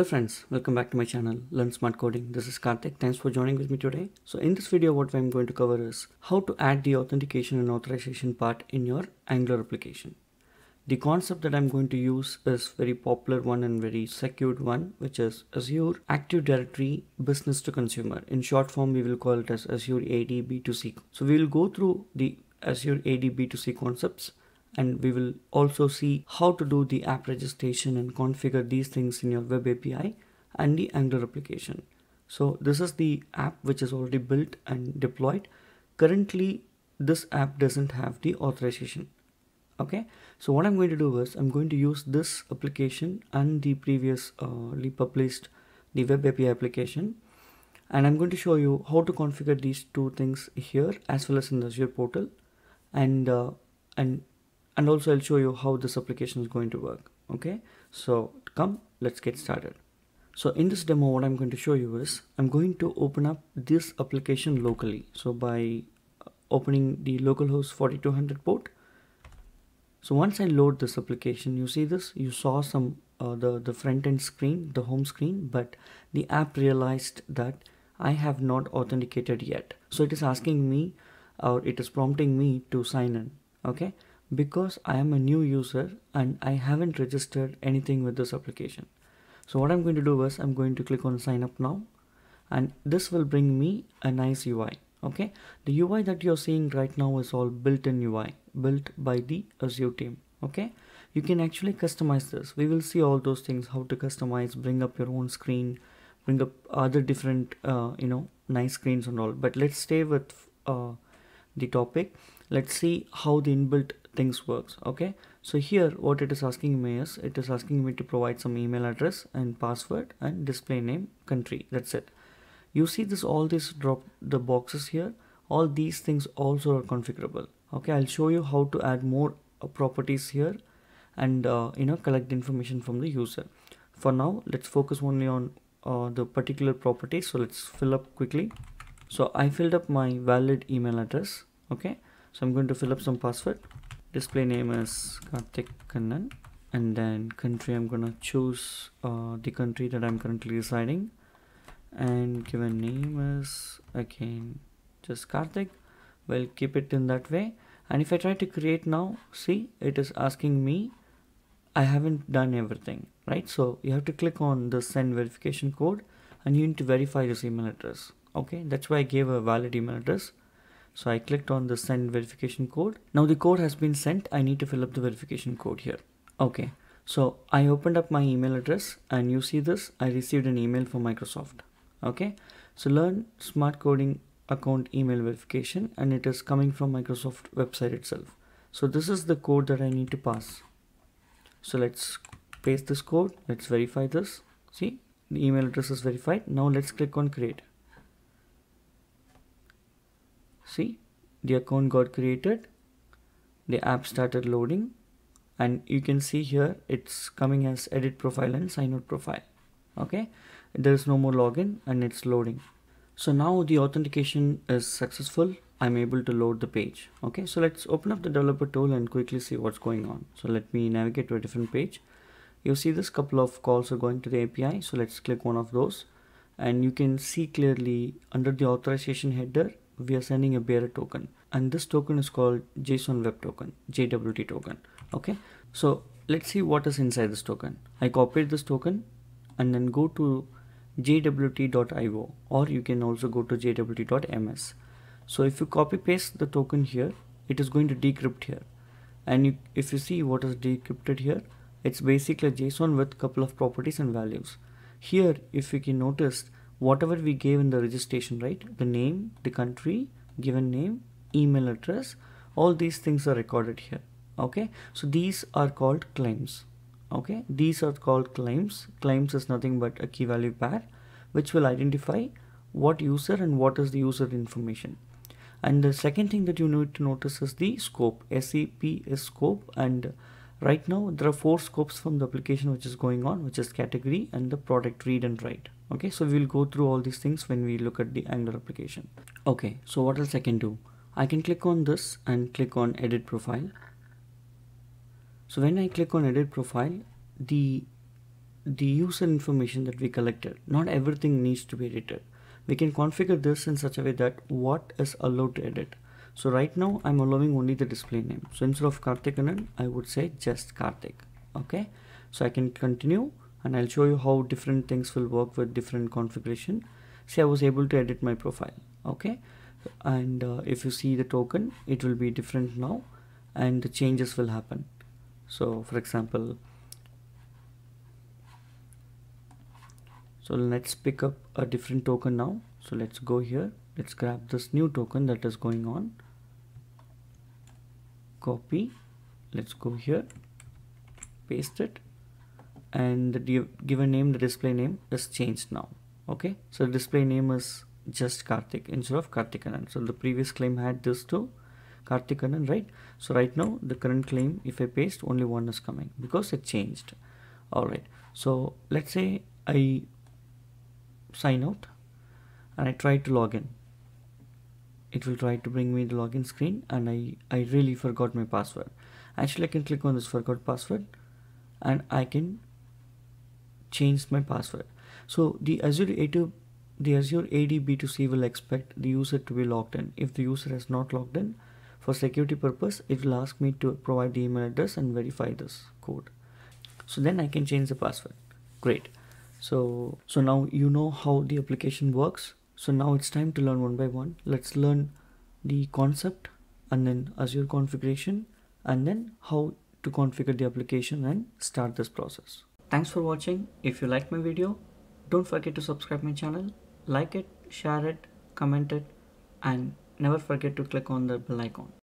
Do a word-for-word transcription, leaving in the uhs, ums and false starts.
Hello friends, welcome back to my channel Learn Smart Coding. This is Karthik. Thanks for joining with me today. So in this video what I'm going to cover is how to add the authentication and authorization part in your Angular application. The concept that I'm going to use is very popular one and very secured one, which is Azure Active Directory Business to Consumer. In short form we will call it as Azure A D B two C. So we will go through the Azure A D B two C concepts, and we will also see how to do the app registration and configure these things in your web A P I and the Angular application. So this is the app which is already built and deployed. Currently this app doesn't have the authorization. Okay, so what I'm going to do is I'm going to use this application and the previously published the web A P I application, and I'm going to show you how to configure these two things here as well as in the Azure portal, and uh, and And also I'll show you how this application is going to work. Okay, so come, let's get started. So in this demo what I'm going to show you is I'm going to open up this application locally. So by opening the localhost forty-two hundred port. So once I load this application, you see this, you saw some uh, the, the front end screen, the home screen, but the app realized that I have not authenticated yet. So it is asking me, or it is prompting me to sign in. Okay. Because I am a new user and I haven't registered anything with this application. So what I'm going to do is I'm going to click on sign up now, and this will bring me a nice U I. Okay, the U I that you're seeing right now is all built-in U I built by the Azure team. Okay, you can actually customize this. We will see all those things, how to customize, bring up your own screen, bring up other different uh, you know, nice screens and all, but let's stay with uh, the topic. Let's see how the inbuilt things works. Okay, so here what it is asking me is it is asking me to provide some email address and password and display name, country. That's it. You see this, all these drop the boxes here, all these things also are configurable. Okay, I'll show you how to add more uh, properties here and uh, you know, collect information from the user. For now let's focus only on uh, the particular properties. So let's fill up quickly. So I filled up my valid email address. Okay, so I'm going to fill up some password. Display name is Karthik Kannan, and then country, I'm gonna choose uh, the country that I'm currently residing, and given name is again just Karthik. We'll keep it in that way, and if I try to create now, see it is asking me I haven't done everything right. So you have to click on the send verification code and you need to verify this email address. Okay, that's why I gave a valid email address. So I clicked on the send verification code. Now the code has been sent. I need to fill up the verification code here. Okay, so I opened up my email address and you see this, I received an email from Microsoft. Okay, so Learn Smart Coding account email verification, and it is coming from Microsoft website itself. So this is the code that I need to pass. So let's paste this code. Let's verify this. See, the email address is verified. Now let's click on create. See, the account got created, the app started loading, and you can see here it's coming as edit profile and sign out profile. Okay, there is no more login and it's loading. So now the authentication is successful. I'm able to load the page. Okay, so let's open up the developer tool and quickly see what's going on. So let me navigate to a different page. You see this, couple of calls are going to the A P I. So let's click one of those, and you can see clearly under the authorization header we are sending a bearer token, and this token is called JSON Web Token, J W T token. Okay, so let's see what is inside this token. I copied this token and then go to j w t dot i o, or you can also go to j w t dot m s. So if you copy paste the token here, it is going to decrypt here, and you, if you see what is decrypted here, it's basically JSON with couple of properties and values. Here if you can notice, whatever we gave in the registration, right, the name, the country, given name, email address, all these things are recorded here. Okay, so these are called claims. Okay, these are called claims. Claims is nothing but a key value pair which will identify what user and what is the user information. And the second thing that you need to notice is the scope. S E P is scope, and right now there are four scopes from the application which is going on, which is category and the product read and write. Okay, so we will go through all these things when we look at the Angular application. Okay, so what else I can do? I can click on this and click on edit profile. So when I click on edit profile, the the user information that we collected. Not everything needs to be edited. We can configure this in such a way that what is allowed to edit. So right now I'm allowing only the display name. So instead of Karthik Kannan, I would say just Karthik. Okay. So I can continue and I'll show you how different things will work with different configuration. See, I was able to edit my profile. Okay. And uh, if you see the token, it will be different now and the changes will happen. So for example, so let's pick up a different token now. So let's go here. Let's grab this new token that is going on. Copy. Let's go here. Paste it. And the given name, the display name is changed now. Okay. So the display name is just Karthik instead of Karthik Kannan. So the previous claim had this too, Karthik Kannan, right? So right now the current claim, if I paste, only one is coming because it changed. All right. So let's say I sign out and I try to log in. It will try to bring me the login screen, and I, I really forgot my password. Actually, I can click on this forgot password and I can change my password. So the Azure A two, the Azure A D B two C will expect the user to be logged in. If the user has not logged in, for security purpose, it will ask me to provide the email address and verify this code. So then I can change the password. Great. So, so now you know how the application works. So now it's time to learn one by one. Let's learn the concept and then Azure configuration and then how to configure the application and start this process. Thanks for watching. If you like my video, don't forget to subscribe my channel, like it, share it, comment it, and never forget to click on the bell icon.